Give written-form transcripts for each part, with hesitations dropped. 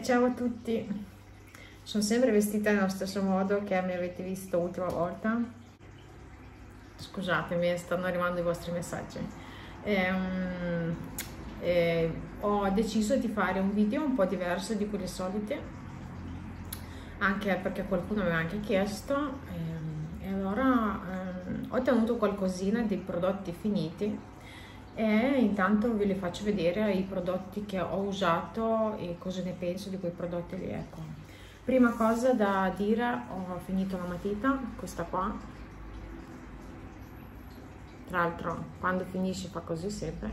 Ciao a tutti, sono sempre vestita nello stesso modo che mi avete visto l'ultima volta. Scusatemi, stanno arrivando i vostri messaggi. Ho deciso di fare un video un po' diverso di quelli soliti, anche perché qualcuno mi aveva anche chiesto, e allora ho tenuto qualcosina dei prodotti finiti e intanto ve li faccio vedere, i prodotti che ho usato e cosa ne penso di quei prodotti lì. Ecco, prima cosa da dire, ho finito la matita, questa qua, tra l'altro quando finisce fa così sempre,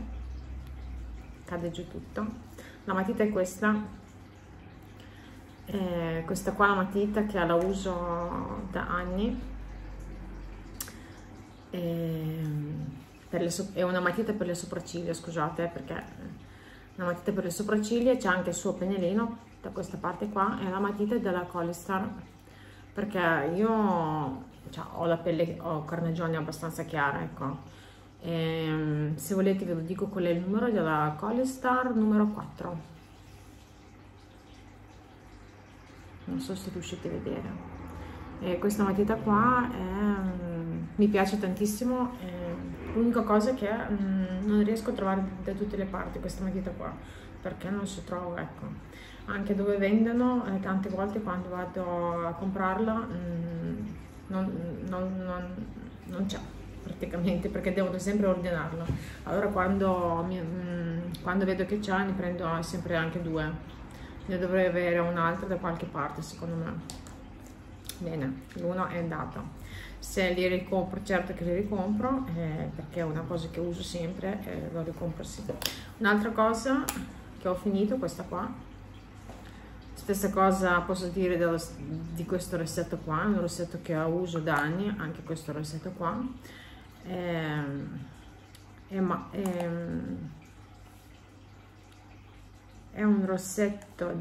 cade giù tutto. La matita è questa qua, la matita che la uso da anni, è una matita per le sopracciglia, scusate, perché una matita per le sopracciglia, c'è anche il suo pennellino da questa parte qua, e la matita è della Collistar, perché io, cioè, ho la pelle, ho carnagione abbastanza chiara, ecco. E, se volete ve lo dico qual è il numero della Collistar, numero 4, non so se riuscite a vedere. E questa matita qua mi piace tantissimo, l'unica cosa che non riesco a trovare da tutte le parti questa matita qua, perché non si trova, ecco, anche dove vendono, tante volte quando vado a comprarla non c'è praticamente, perché devo sempre ordinarla. Allora quando vedo che c'è ne prendo sempre anche due, ne dovrei avere un'altra da qualche parte secondo me. Bene, l'uno è andato. Se li ricompro, certo che li ricompro, perché è una cosa che uso sempre, lo ricompro sempre. Un'altra cosa che ho finito, questa qua, stessa cosa posso dire di questo rossetto qua, è un rossetto che uso da anni, anche questo rossetto qua, è un rossetto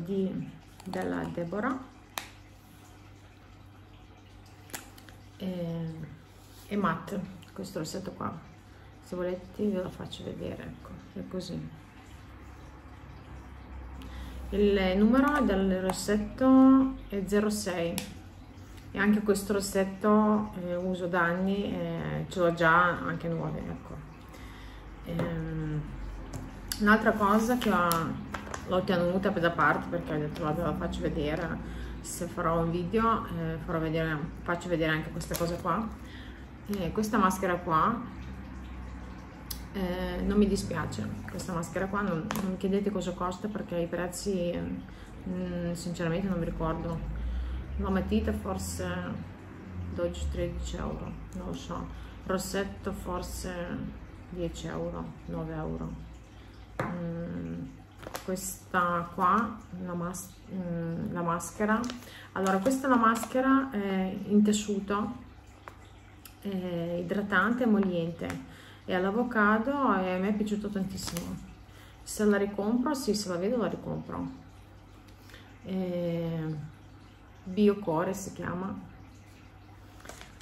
della Debora, e matte, questo rossetto qua, se volete ve lo faccio vedere, ecco, è così. Il numero del rossetto è 06 e anche questo rossetto uso da anni, ce l'ho già anche nuove, ecco. Un'altra cosa che l'ho tenuta da parte perché ho detto ve la faccio vedere, se farò un video faccio vedere anche questa cosa qua, questa maschera qua, non mi dispiace questa maschera qua, non mi chiedete cosa costa perché i prezzi sinceramente non mi ricordo, la matita forse 12-13 euro, non lo so, rossetto forse 10 euro, 9 euro. Questa qua, la maschera, allora questa è la maschera in tessuto idratante e emolliente, e all'avocado, e a me è piaciuto tantissimo. Se la ricompro, sì, se la vedo la ricompro. Biocore si chiama.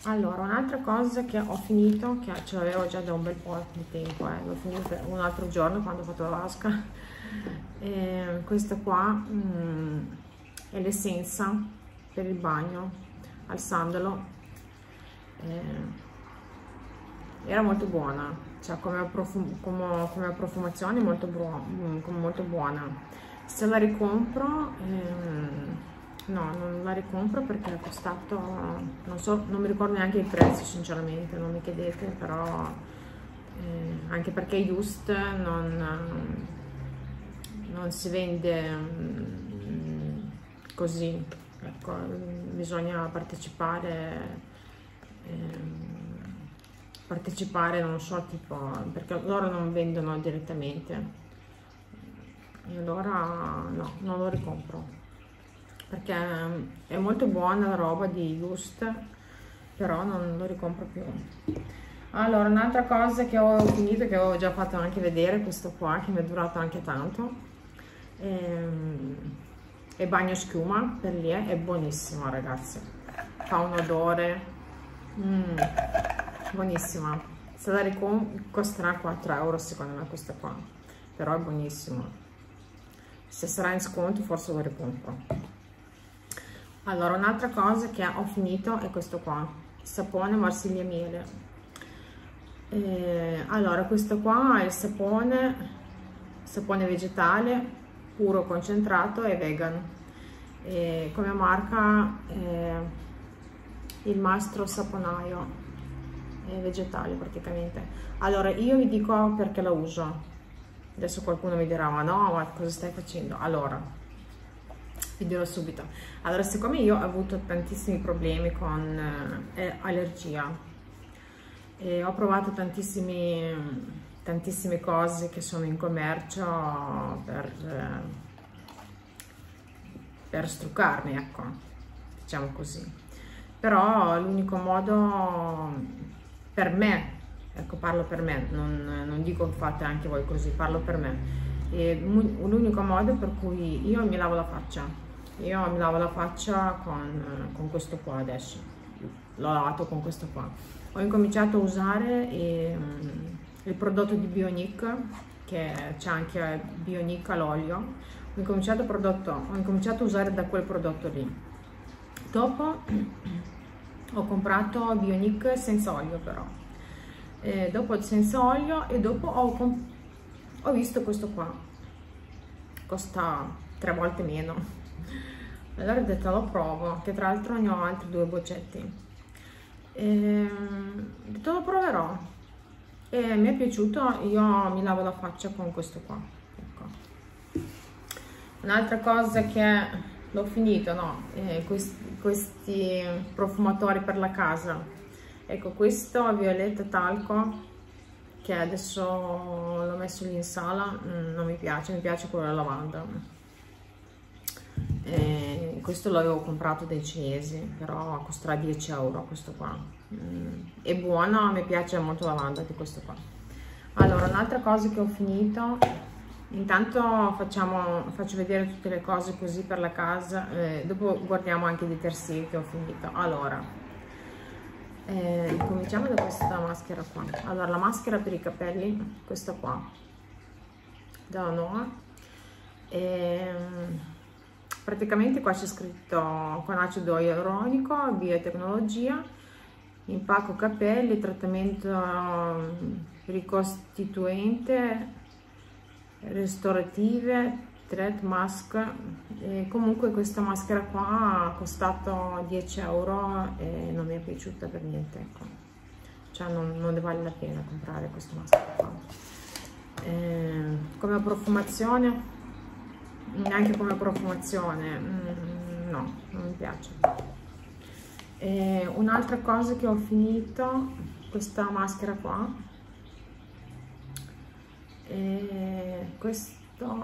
Allora, un'altra cosa che ho finito, che ce l'avevo già da un bel po' di tempo, l'ho finito per un altro giorno quando ho fatto la vasca, questa qua è l'essenza per il bagno al sandalo, era molto buona, cioè come profumazione molto buona. Se la ricompro, no, non la ricompro perché è costato, non so, non mi ricordo neanche il prezzo sinceramente, non mi chiedete, però anche perché Just non si vende così, ecco, bisogna partecipare, non so, tipo, perché loro non vendono direttamente, e allora no, non lo ricompro perché è molto buona la roba di Lust, però non lo ricompro più. Allora, un'altra cosa che ho finito, che ho già fatto anche vedere, questo qua, che mi è durato anche tanto, è bagno schiuma, per lì è buonissima ragazzi, fa un odore, buonissima. Se la ricompro costerà 4 euro secondo me questa qua, però è buonissima. se sarà in sconto forse lo ricompro. Allora, un'altra cosa che ho finito è questo qua, sapone marsiglia miele. Allora, questo qua è il sapone vegetale puro concentrato e vegan, come marca il Maestro Saponaio, vegetale praticamente. Allora, io vi dico perché la uso. Adesso qualcuno mi dirà: ma no, ma cosa stai facendo? Allora, vi dirò subito. Allora, siccome io ho avuto tantissimi problemi con allergia, ho provato tantissime cose che sono in commercio per struccarmi, ecco, diciamo così. Però l'unico modo per me, ecco, parlo per me, non dico fate anche voi così, parlo per me, l'unico modo per cui io mi lavo la faccia, con questo qua. Adesso l'ho lavato con questo qua, ho incominciato a usare il prodotto di Bionic, che c'è anche Bionic all'olio. Ho incominciato a usare da quel prodotto lì. Dopo ho comprato Bionic senza olio, però dopo il senza olio, e dopo ho visto questo qua, costa 3 volte meno. Allora ho detto lo provo, che tra l'altro ne ho altri 2 boccetti, ho detto lo proverò e mi è piaciuto. Io mi lavo la faccia con questo qua, ecco. Un'altra cosa che l'ho finito, no? Questi profumatori per la casa, ecco, questo Violetta Talco, che adesso l'ho messo lì in sala, non mi piace, mi piace quello della lavanda. Questo l'avevo comprato dai cinesi, però costerà 10 euro questo qua. È buono, mi piace molto la lavanda di questo qua. Allora, un'altra cosa che ho finito. Intanto faccio vedere tutte le cose così per la casa, dopo guardiamo anche i detersivi che ho finito. Allora, cominciamo da questa maschera qua. Allora, la maschera per i capelli, questa qua, della Noa. Praticamente qua c'è scritto: con acido ialuronico, biotecnologia, impacco capelli, trattamento ricostituente, ristorative, thread mask. Comunque questa maschera qua ha costato 10 euro e non mi è piaciuta per niente, ecco. Cioè non ne vale la pena comprare questa maschera qua. Come profumazione, neanche come profumazione, no, non mi piace. Un'altra cosa che ho finito, questa maschera qua. Questo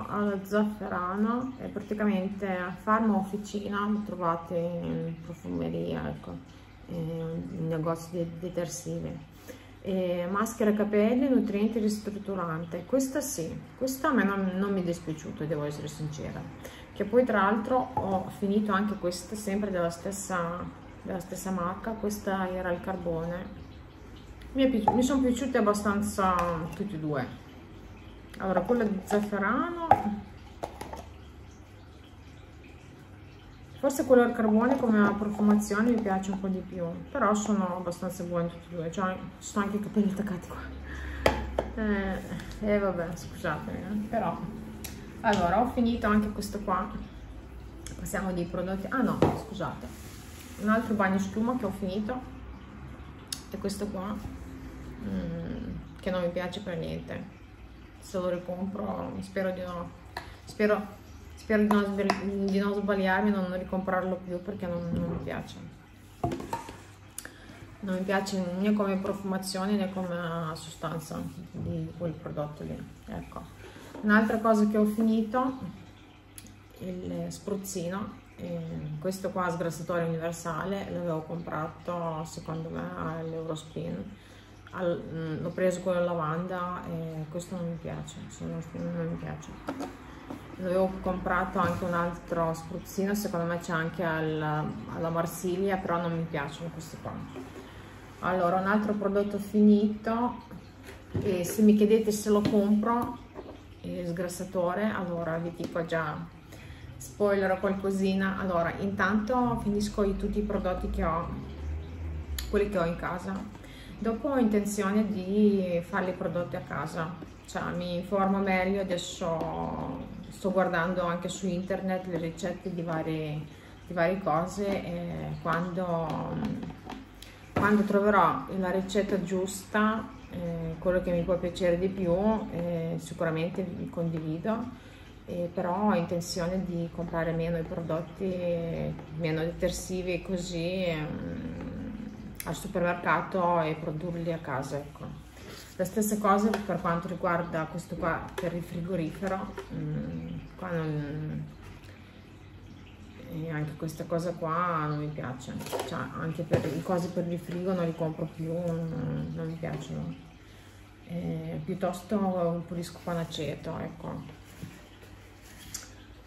alla zafferano, è praticamente a Farma Officina, lo trovate in profumeria, ecco, in negozi di detersivi. Maschera capelli, nutriente ristrutturante, questa sì, questa a me non mi è dispiaciuta, devo essere sincera. Che poi tra l'altro ho finito anche questa, sempre della stessa marca, questa era il carbone. Mi sono piaciute abbastanza tutti e due. Allora, quella di zafferano, forse quello al carbone come profumazione mi piace un po' di più, però sono abbastanza buoni tutti e due, cioè ci sono anche i capelli attaccati qua. Vabbè, scusatemi, però. Allora, ho finito anche questo qua, passiamo dei prodotti, ah no, scusate, un altro bagno schiuma che ho finito è questo qua, che non mi piace per niente. Se lo ricompro, spero di non sbagliarmi, non ricomprarlo più, perché non mi piace. Non mi piace né come profumazione né come sostanza di quel prodotto lì, ecco. Un'altra cosa che ho finito, il spruzzino, questo qua sgrassatore universale, l'avevo comprato secondo me all'Eurospin. L'ho preso con la lavanda e questo non mi piace, non mi piace. L'avevo comprato anche un altro spruzzino, secondo me c'è anche alla Marsiglia, però non mi piacciono questi qua. Allora, un altro prodotto finito, e se mi chiedete se lo compro, sgrassatore, allora vi dico già, spoilerò qualcosina. Allora, intanto finisco tutti i prodotti che ho, quelli che ho in casa, dopo ho intenzione di farli prodotti a casa, cioè mi informo meglio, adesso sto guardando anche su internet le ricette di varie cose, e quando troverò la ricetta giusta, quello che mi può piacere di più, sicuramente vi condivido. Però ho intenzione di comprare meno i prodotti, meno detersivi così al supermercato, e produrli a casa, ecco. La stessa cosa per quanto riguarda questo qua per il frigorifero, anche questa cosa qua non mi piace, cioè anche per le cose per il frigo non li compro più, non mi piacciono, piuttosto pulisco con aceto, ecco.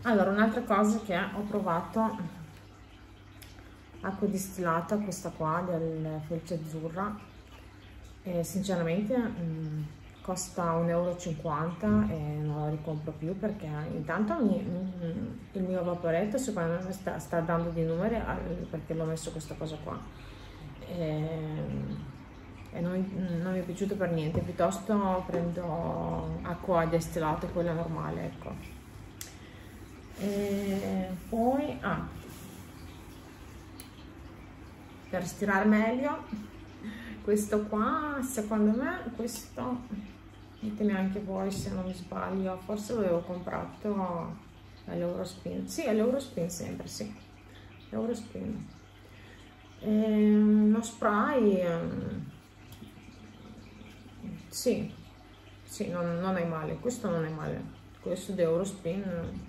Allora, un'altra cosa che ho provato, acqua distillata, questa qua del Folletto Azzurra, sinceramente costa 1,50 euro e non la ricompro più, perché intanto il mio vaporetto secondo me sta dando dei numeri, perché l'ho messo questa cosa qua, e non mi è piaciuto per niente, piuttosto prendo acqua distillata, quella normale, ecco. E poi per stirare meglio questo qua, secondo me questo, ditemi anche voi se non mi sbaglio, forse l'avevo comprato all'Eurospin, sì, all'Eurospin sempre, sì, l'Eurospin, uno spray, sì, non è male, questo non è male. Questo di Eurospin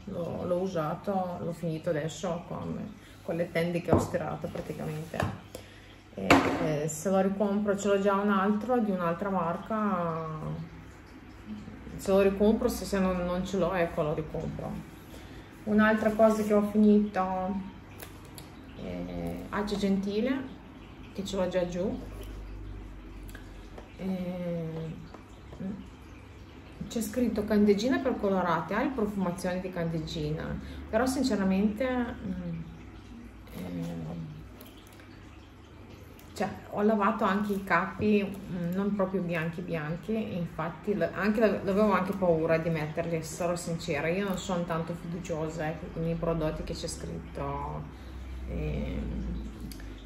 l'ho usato, l'ho finito adesso con le tende che ho stirato praticamente. E se lo ricompro, ce l'ho già un altro di un'altra marca, se lo ricompro, se non ce l'ho, ecco, lo ricompro. Un'altra cosa che ho finito è Agi Gentile, che ce l'ho già giù. C'è scritto candeggina per colorate, ha le profumazioni di candeggina, però sinceramente cioè, ho lavato anche i capi, non proprio bianchi, infatti avevo anche paura di metterli, sarò sincera, io non sono tanto fiduciosa con i prodotti che c'è scritto,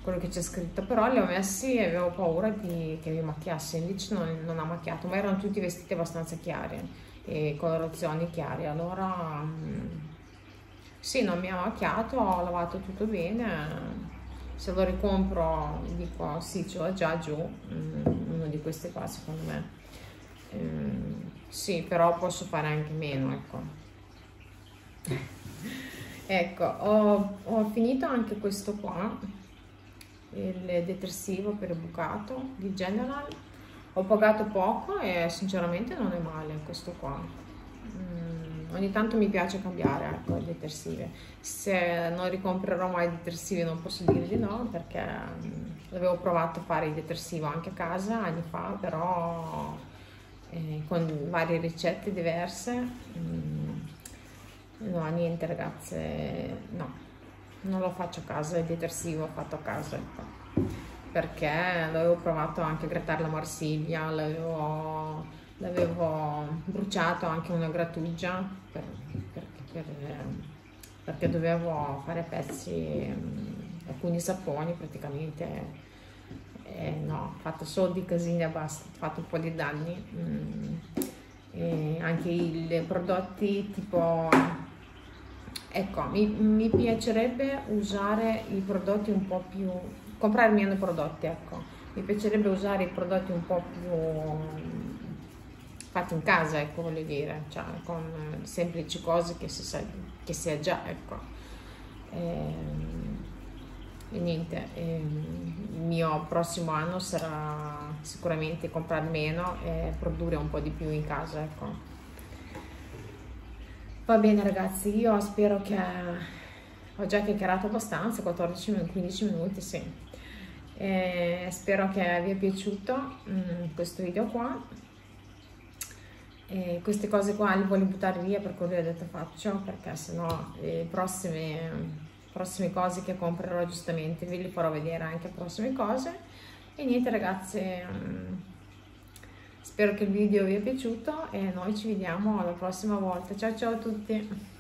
quello che c'è scritto, però li ho messi e avevo paura che mi macchiasse, invece non ha macchiato, ma erano tutti vestiti abbastanza chiari e colorazioni chiare, allora sì, non mi ha macchiato, ho lavato tutto bene. Se lo ricompro dico sì, ce l'ho già giù, uno di questi qua secondo me, sì, però posso fare anche meno, ecco. Ecco, ho finito anche questo qua, il detersivo per il bucato di General, ho pagato poco e sinceramente non è male questo qua. Ogni tanto mi piace cambiare, ecco, il detersivo, se non ricomprerò mai detersivi non posso dire di no, perché l'avevo provato a fare il detersivo anche a casa anni fa, però con varie ricette diverse, no, niente ragazze, no, non lo faccio a casa, il detersivo fatto a casa, perché l'avevo provato anche a grattare la Marsiglia, l'avevo bruciato anche una grattugia, perché dovevo fare pezzi, alcuni saponi praticamente, no, ho fatto solo di casini e basta, ho fatto un po' di danni, e anche i prodotti tipo... Ecco, mi piacerebbe usare i prodotti un po' più... comprare meno prodotti, ecco. Mi piacerebbe usare i prodotti un po' più fatti in casa, ecco, voglio dire, cioè con semplici cose che si ha già, ecco. E niente, il mio prossimo anno sarà sicuramente comprare meno e produrre un po' di più in casa, ecco. Va bene ragazzi, io spero che ho già chiacchierato abbastanza, 14-15 minuti, sì. Spero che vi è piaciuto questo video qua. Queste cose qua le voglio buttare via, per cui ho detto faccio, perché sennò le prossime cose che comprerò giustamente ve le farò vedere anche prossime cose. E niente ragazzi, spero che il video vi è piaciuto e noi ci vediamo alla prossima volta. Ciao ciao a tutti!